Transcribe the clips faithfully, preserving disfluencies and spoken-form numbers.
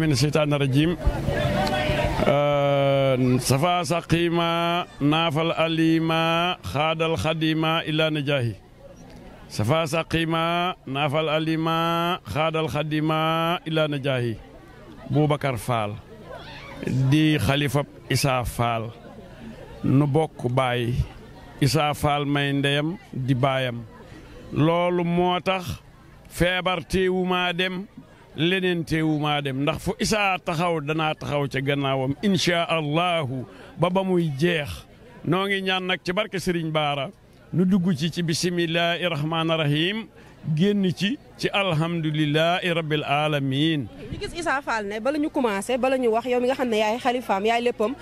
من الشيطان الرجيم صفا سقيما نافل أليما خاد الخديما إلى نجاهي صفا سقيما نافل أليما خاد الخديما إلى نجاهي بو بكر فال دي خليفة إسا فال نبوك باي Issa Fall may ndeyam di baayam loolu moo tax feebar teewuma dem leneen teewuma dem ndax fu Issa taxaw danaa taxaw ca gannaawam insha allahu ba ba muy jeex noo ngi ñaan nag ci barke Serigne Baara nu dugg ci ci bismillahi rahmaani rahim génn ci ci alhamdulillahi rabbil alamin ñu gis Issa Fall ne bala ñu commencé bala ñu wax yow mi nga xam ne yaay xalifaam yaay léppam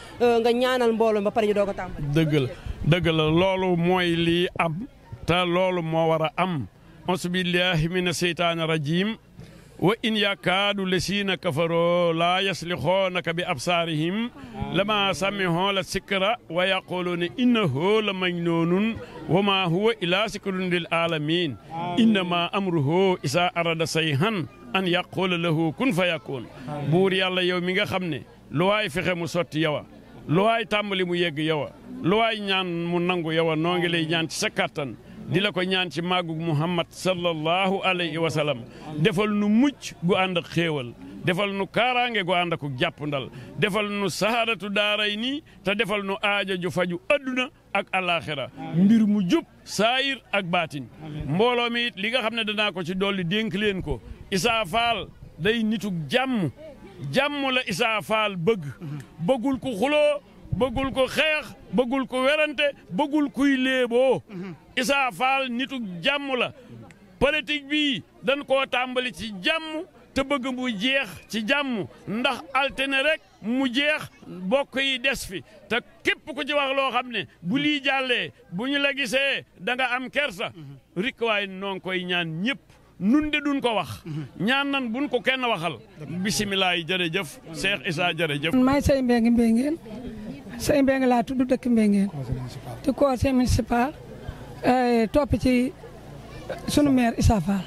nga ñaanal mbooloo ba pare ñu doog a tàmbali dëgg la dëgg la loolu mooy lii am te loolu moo war a am auzubillahi mina seytaani rajim wa in yakaadu lesina kafaroo laa yaslixoonaka bi absaarihim lama samihoo la sikra wa yaquluuna innahu la majnuunun wa ma huwa ila sikrun lil alamin innama amruhu isa arada sayhan an yaqula lahu kun fayakun buur yàlla yow mi nga xam ne lu waay fexe mu sotti yow lu waay tàmbali mu yegg yow lu waay ñaan mu nangu yow noo ngi lay ñaan ci sa kàttan di la ko ñaan ci màggu Muhammad sallallahu alayhi wa sallam defal nu mucc gu ànd ak xéewal defal nu kaaraange gu ànd ak jàppandal defal nu sahaadatu daaray nii te defal nu aaja ju faju adduna ak alaxira mbir mu jub saayir ak baatin mbooloo mi it li nga xam ne danaa ko ci dolli dénk leen ko Issa Fall day nitu jàmm jàmm la Issa Fall bëgg bëggul ko xuloo bëggul ko xeex bëggul ko werante bëggul kuy léeboo Issa Fall nitu jàmm la politique bi dañ koo tàmbali ci jàmm te bëgg mu jeex ci jàmm ndax altine rek mu jeex bokk yi des fi te képp ku ci wax loo xam ne bu lii jàllee bu ñu la gisee da nga am kersa rik waay noon koy ñaan ñëpp nun de duñ ko wax ñaan nan buñ ko kenn waxal bisimilah jërëjëf Cheikh Issa jërëjëf may say mbéngi mbéngeen say mbéngi laa tudd dëkk mbéngeen ci conseil municipal topp ci sunu maire Issa Fall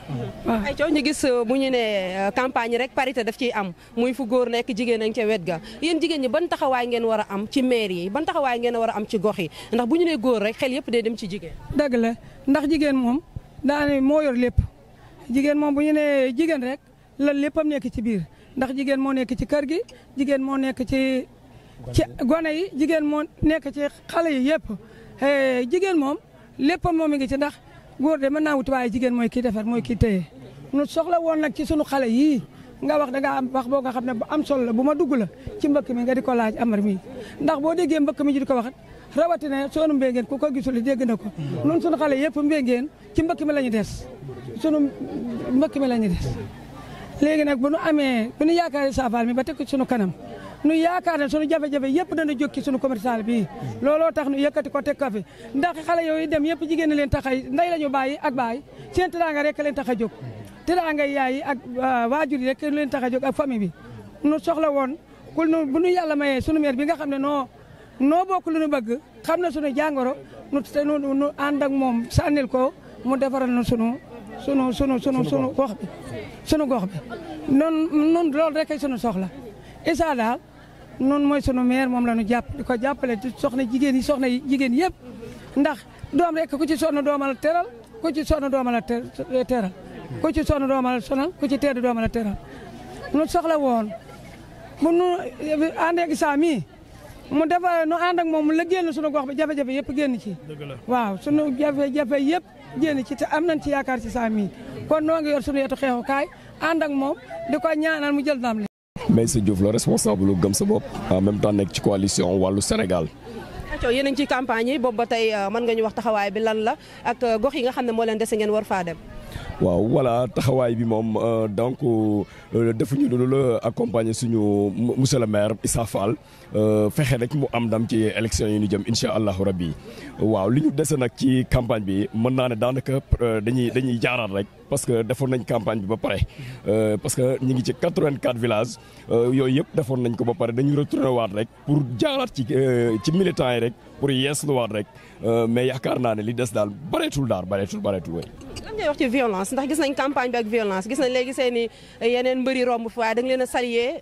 waaw ay coow ñu gis bu ñu ne campagne rek parité daf ciy am muy fu góor nekk jigéen nañ ca wet ga yéen jigéen ñi ban taxawaay ngeen war a am ci maire yi ban taxawaay ngeen war a am ci gox yi ndax bu ñu ne góor rek xel yëpp day dem ci jigéen dëgg la ndax jigéen moom daane moo yor lépp jigéen moom bu ñu nee jigéen rek la léppam nekk ci biir ndax jigéen moo nekk ci kër gi jigéen moo nekk ci ci gone yi jigéen moo nekk ci xale yi yëpp jigéen moom léppam moom mi ngi ci ndax góor de mën naa wut waaye jigéen mooy kii defar mooy kii téye nu soxla woon nag ci sunu xale yii nga wax da nga am wax boo nga xam ne bu am solo la bu ma dugg la ci mbëkk mi nga di ko laaj amar mi ndax boo déggee mbëkk mi ji di ko waxat rawatina sunu mbéngeen ku ko gisul dégg na ko nun sunu xale yëpp mbéngeen ci mbëkk mi la ñu des sunu mbëkk mi la ñu des léegi nag bu nu amee bu nu yaakaar Issa Fall mi ba teg ko sunu kanam nu yaakaar ne sunu jafe-jafe yëpp dana jóg ci sunu commercial bi looloo tax nu yëkkati ko teg ko fi ndax xale yooyu dem yëpp jigéen ñi leen taxay nday la ñu bàyyi ak bàyyi seen teraanga rek leen tax a jóg teraanga yaay ak waajur yi rek leen tax a jóg ak famille bi nu soxla woon ku nu bu nu yàlla mayee sunu maire bi nga xam ne noo noo bokk lu nu bëgg xam na sunu jàngoro nu te nu nu ànd ak moom sànnil ko mu defaral nu sunu sunu sunu sunu sunu gox bi sunu gox bi noon noon loolu rek ay sunu soxla Issa daal noonu mooy sunu maire moom la ñu jàpp di ko jàppale ci soxna jigéen yi soxna jigéen yëpp ndax doom rek ku ci sonn doomal teral ku ci sonn doomal teral ku ci sonn doomal sonal ku ci tedd doomal teral nu soxla woon bu nu ànd ak Issa mi mu defa nu ànd ak moom mu liggéeyal na sunu gox bi jafe-jafe yëpp génn ci waaw sunu jafe-jafe yëpp génn ci te am nañ ci yaakaar ci Issa mi kon noo ngi yor sunu yetu xeexukaay ànd ak moom di ko ñaanal mu jël ndam mais sa Diouf la responsable gëm sa bopp en même temps nekk ci coalition wàllu Sénégal. accord yéen a ngi ci campagne yi boobu ba tey mën nga ñu wax taxawaay bi lan la ak gox yi nga xam ne moo leen dese ngeen war faa dem. waaw voilà taxawaay bi moom donc defuñu lu la accompagner suñu monsieur le maire Issa Fall fexe rek mu am ndam ci élection yi ñu jëm incha allahu rabbi waaw li ñu dese nag ci campagne bi mën naa ne daanaka dañuy dañuy jaaraat rek. parce que defoon nañ campagne bi ba pare parce que ñu ngi ci quatre-vingt-quatre villages yooyu yëpp defoon nañ ko ba pare dañuy retourner waat rek pour jaaraat ci ci militants yi rek pour yees lu waat rek mais yaakaar naa ne li des daal bareetul daal bareetul bareetul way lan ngay wax ci violence ndax gis nañ campagne bi ak violence gis nañ léegi seeni yeneen mbëri romb fa da nga leen a salier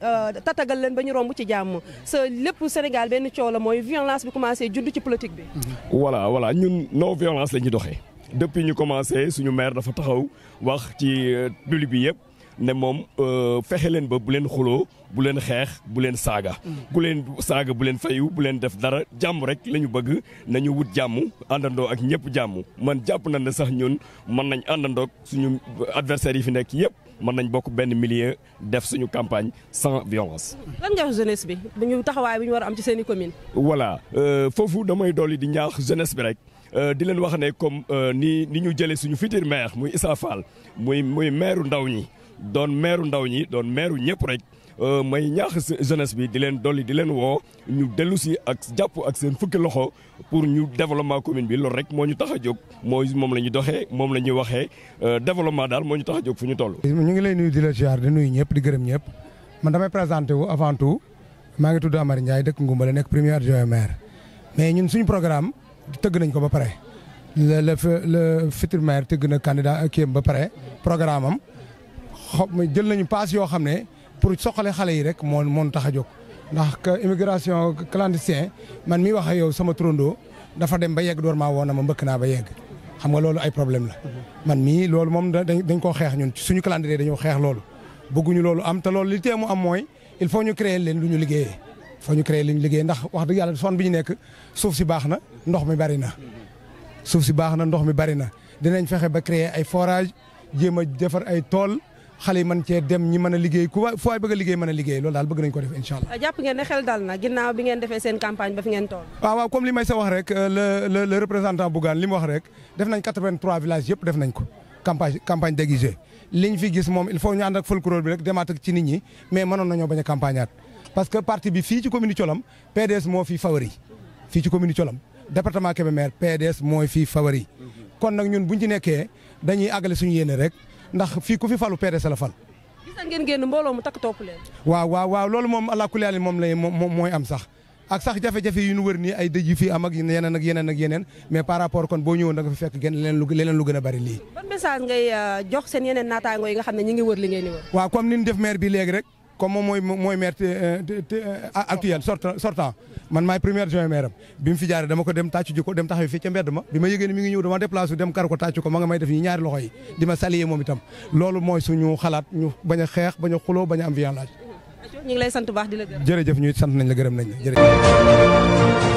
tatagal leen bañu romb ci jàmm sa lépp Sénégal benn coow la mooy violence bi commencé judd ci politique bi. Voilà voilà ñun non violence lañu doxé depuis ñu commencé suñu maire dafa taxaw wax ci public bi yépp ne mom euh fexé len ba bu len xulo bu len xex bu len saga bu len saga bu len fayu bu len def dara jamm rek lañu bëgg nañu wut jamm andando ak ñepp jamm man japp nañ na sax ñun man nañ andando suñu adversaire yi fi nek yépp man nañ bokk benn milieu def suñu campagne sans violence lan nga jeunesse bi dañu taxaway buñu wara am ci seeni commune voilà euh fofu damay doli di ñaax jeunesse bi rek euh di len wax né comme ni ni ñu jëlé suñu futur maire muy Issa Fall muy muy maireu ndaw ñi don meru ndaw ñi don meru ñepp rek euh may ñaax jeunesse bi di len doli di len wo ñu delusi ak japp ak seen fukki loxo pour ñu développement commune bi lool rek moñu taxa jog moy mom lañu doxé mom lañu waxé euh développement dal moñu taxa jog fuñu tollu ñu ngi lay nuyu di la ziar di nuyu ñepp di gërëm ñepp man damay présenter wu avant tout ma ngi tuddu Amar Ndiaye dekk Ngoumbal nek premier adjoint maire mais ñun suñu programme teug nañ ko ba paré le le futur maire teug na candidat ak yem ba paré programme am xom jël nañu pass yo xamné pour soxalé xalé yi rek mo mo taxa jog ndax immigration clandestine man mi waxa yow sama trondo dafa dem ba yegg door ma wona ma mbëkk na ba yegg xam nga lolu ay problème la man mi lolu mom dañ ko xex ñun suñu calendrier dañu xex lolu bëgguñu lolu am té lolu li tému am moy il faut ñu créer leen luñu liggéey faut ñu créer luñu liggéey ndax wax dëgg yalla son biñu nekk suuf si baxna ndox mi bari na suuf si baxna ndox mi bari na dinañ fexé ba créer ay forage jema défar ay tol xalé man ci dem ñi mëna liggéey ku fay bëgg liggéey mëna liggéey lool dal bëgg nañ ko def inshallah japp ngeen ne xel dal na ginaaw bi ngeen défé seen campagne ba fi ngeen toll waaw waaw comme limay sa wax rek le le représentant Bougane lim wax rek def nañ quatre-vingt-trois villages yépp def nañ ko campagne campagne déguisée liñ fi gis mom il faut ñu and ak folklore bi rek demaat ak ci nit ñi mais mënon nañu baña campagneat parce que parti bi fi ci commune Thiolam P D S mo fi favori fi ci commune Thiolam département Kébémer P D S moy fi favori kon nak ñun buñ ci nekké dañuy agalé suñu yéene rek ndax fi ku fi falu P D S la fal gis ngeen ngeen mbolo mu tak top leen waaw waaw waaw lolu mom ala kulli ali mom lay moy am sax ak sax jafé jafé yu ñu wër ni ay deji fi am ak yeneen ak yeneen ak yeneen mais par rapport kon bo ñëw da nga fi fekk gën leen lu leen lu gëna bari li ban message ngay jox seen yeneen natango yi nga xamné ñi ngi wër li ngeen ni wër waaw comme niñ def maire bi légui rek comme moy moy maire actuel sortant man may premier adjoint maire bi mu fi jaaré dama ko dem taccu jiko dem taxaw fi ci mbedd ma bima yégué ni mi ngi ñëw dama déplacer dem kar ko taccu ko ma nga may def ñi ñaari loxoy dima salier mom itam lolu moy suñu xalaat ñu baña xex baña xulo baña am violence ñi ngi lay sant baax di la gërëm jërëjëf ñuy sant nañ la gërëm nañ jërëjëf